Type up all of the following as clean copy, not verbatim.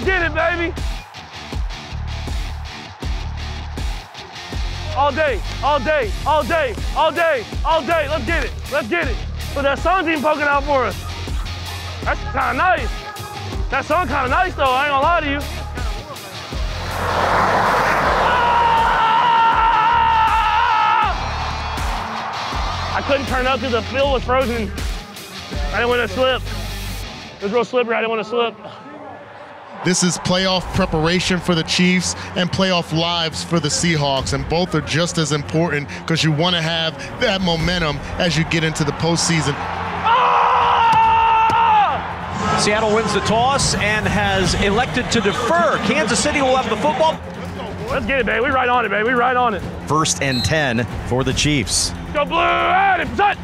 I did it, baby. All day, all day, all day, all day, all day. Let's get it, let's get it. But that sun's even poking out for us. That's kind of nice. That sun kind of nice, though. I ain't gonna lie to you. I couldn't turn up because the field was frozen. I didn't want to slip. It was real slippery. I didn't want to slip. This is playoff preparation for the Chiefs and playoff lives for the Seahawks, and both are just as important because you want to have that momentum as you get into the postseason. Ah! Seattle wins the toss and has elected to defer. Kansas City will have the football. Let's get it, baby. We right on it, baby. We right on it. 1st and 10 for the Chiefs. Go blue, and it's set.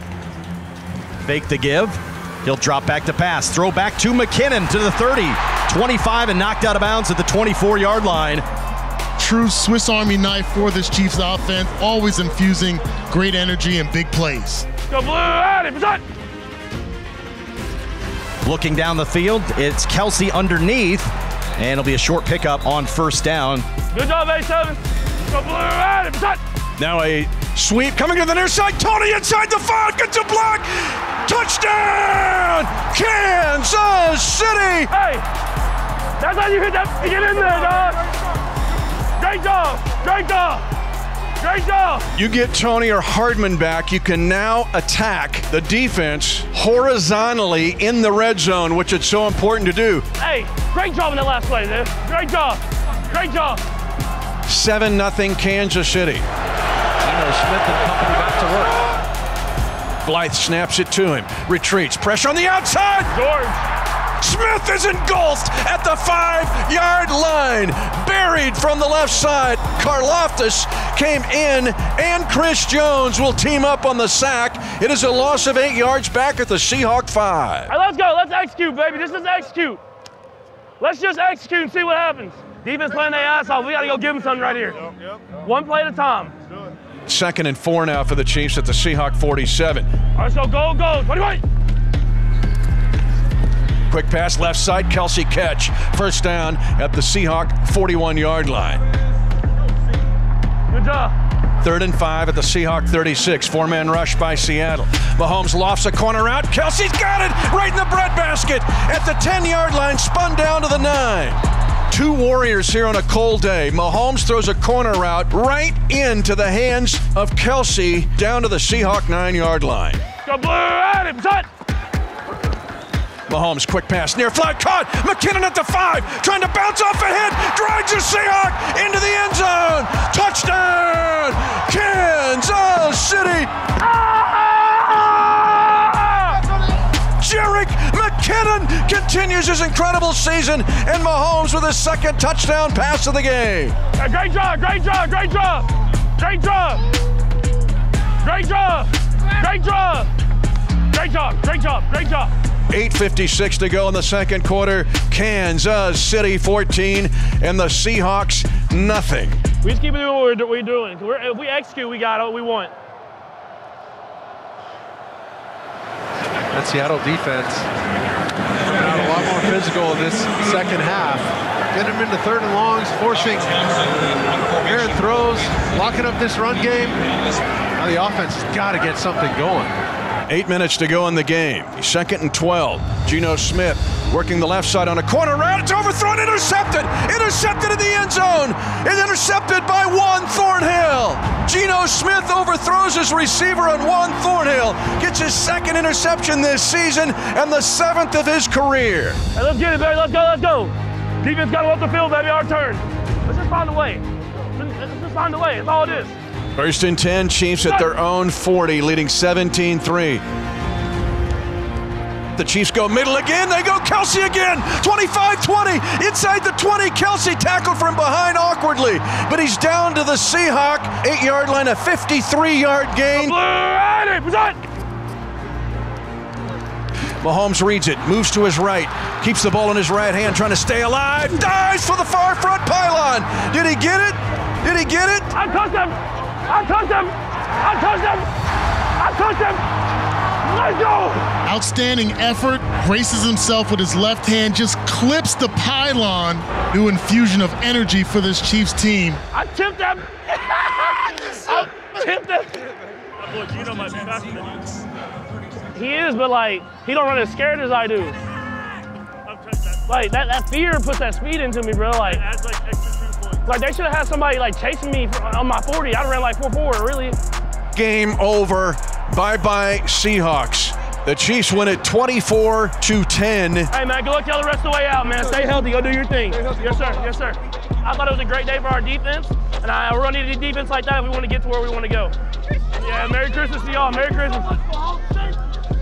Fake the give. He'll drop back to pass. Throw back to McKinnon to the 30, 25, and knocked out of bounds at the 24-yard line. True Swiss Army knife for this Chiefs offense, always infusing great energy and big plays. Go blue, and it's set. Looking down the field, it's Kelce underneath, and it'll be a short pickup on 1st down. Good job, A7. Go blue, and it's set. Now a sweep coming to the near side. Tony inside the 5, gets a block. Touchdown, Kansas City! Hey, that's how you hit that. You get in there, dog. Great job, great job, great job. You get Tony or Hardman back, you can now attack the defense horizontally in the red zone, which it's so important to do. Hey, great job in that last play, dude. Great job, great job. 7-0 Kansas City. Geno Smith and company back to work. Blythe snaps it to him, retreats, pressure on the outside. George. Smith is engulfed at the 5-yard line, buried from the left side. Karloftis came in, and Chris Jones will team up on the sack. It is a loss of 8 yards back at the Seahawk 5. All right, let's go. Let's execute, baby. This is execute. Let's just execute and see what happens. Defense playing their ass off. We got to go give them something right here. Yep. One play at a time. 2nd and 4 now for the Chiefs at the Seahawk 47. All right, so go, go. 21. Quick pass left side, Kelce catch. 1st down at the Seahawk 41-yard line. Good job. 3rd and 5 at the Seahawk 36. 4-man rush by Seattle. Mahomes lofts a corner out. Kelce's got it right in the breadbasket at the 10-yard line, spun down to the 9. Two Warriors here on a cold day. Mahomes throws a corner route right into the hands of Kelce down to the Seahawk 9-yard line. Go blue at him, son. Mahomes, quick pass, near flat, caught. McKinnon at the 5, trying to bounce off a hit, drives the Seahawk into the end zone. Touchdown, Kansas City. Jerick McKinnon continues his incredible season, and Mahomes with his 2nd touchdown pass of the game. Great job, great job, great job, great job, great job, great job, great job, great job, great job. 8:56 to go in the 2nd quarter. Kansas City 14 and the Seahawks nothing. We just keep doing what we're doing. If we execute, we got what we want. That Seattle defense coming out a lot more physical in this 2nd half. Getting them into 3rd and longs, forcing errant throws, locking up this run game. Now the offense has got to get something going. 8 minutes to go in the game. 2nd and 12. Geno Smith working the left side on a corner route. It's overthrown, intercepted. Intercepted in the end zone. It's intercepted by Juan Thornhill. Geno Smith overthrows his receiver, and Juan Thornhill gets his 2nd interception this season and the 7th of his career. Hey, let's get it, baby. Let's go, let's go. Defense got to go up the field, baby. Our turn. Let's just find a way. Let's just find a way. That's all it is. 1st and 10, Chiefs at their own 40, leading 17-3. The Chiefs go middle again. They go Kelce again. 25-20. Inside the 20, Kelce tackled from behind awkwardly, but he's down to the Seahawk 8-yard line, a 53-yard gain. Mahomes reads it, moves to his right, keeps the ball in his right hand, trying to stay alive, dives for the far front pylon. Did he get it? Did he get it? I touched him. I touched him! I touched him! I touched him! No! Outstanding effort, braces himself with his left hand, just clips the pylon. New infusion of energy for this Chiefs team. I tipped that. I tipped that. My boy Geno might be faster. He is, but like, he don't run as scared as I do. Like, that fear puts that speed into me, bro. Like, adds, like, extra 2 points. Like, they should have had somebody like chasing me on my 40. I ran like 4-4, really. Game over. Bye-bye, Seahawks. The Chiefs win it 24-10. Hey, man, good luck y'all the rest of the way out, man. Stay healthy. Go do your thing. Yes, sir. Yes, sir. I thought it was a great day for our defense, and we're going to need a defense like that if we want to get to where we want to go. Yeah, Merry Christmas to y'all. Merry Christmas.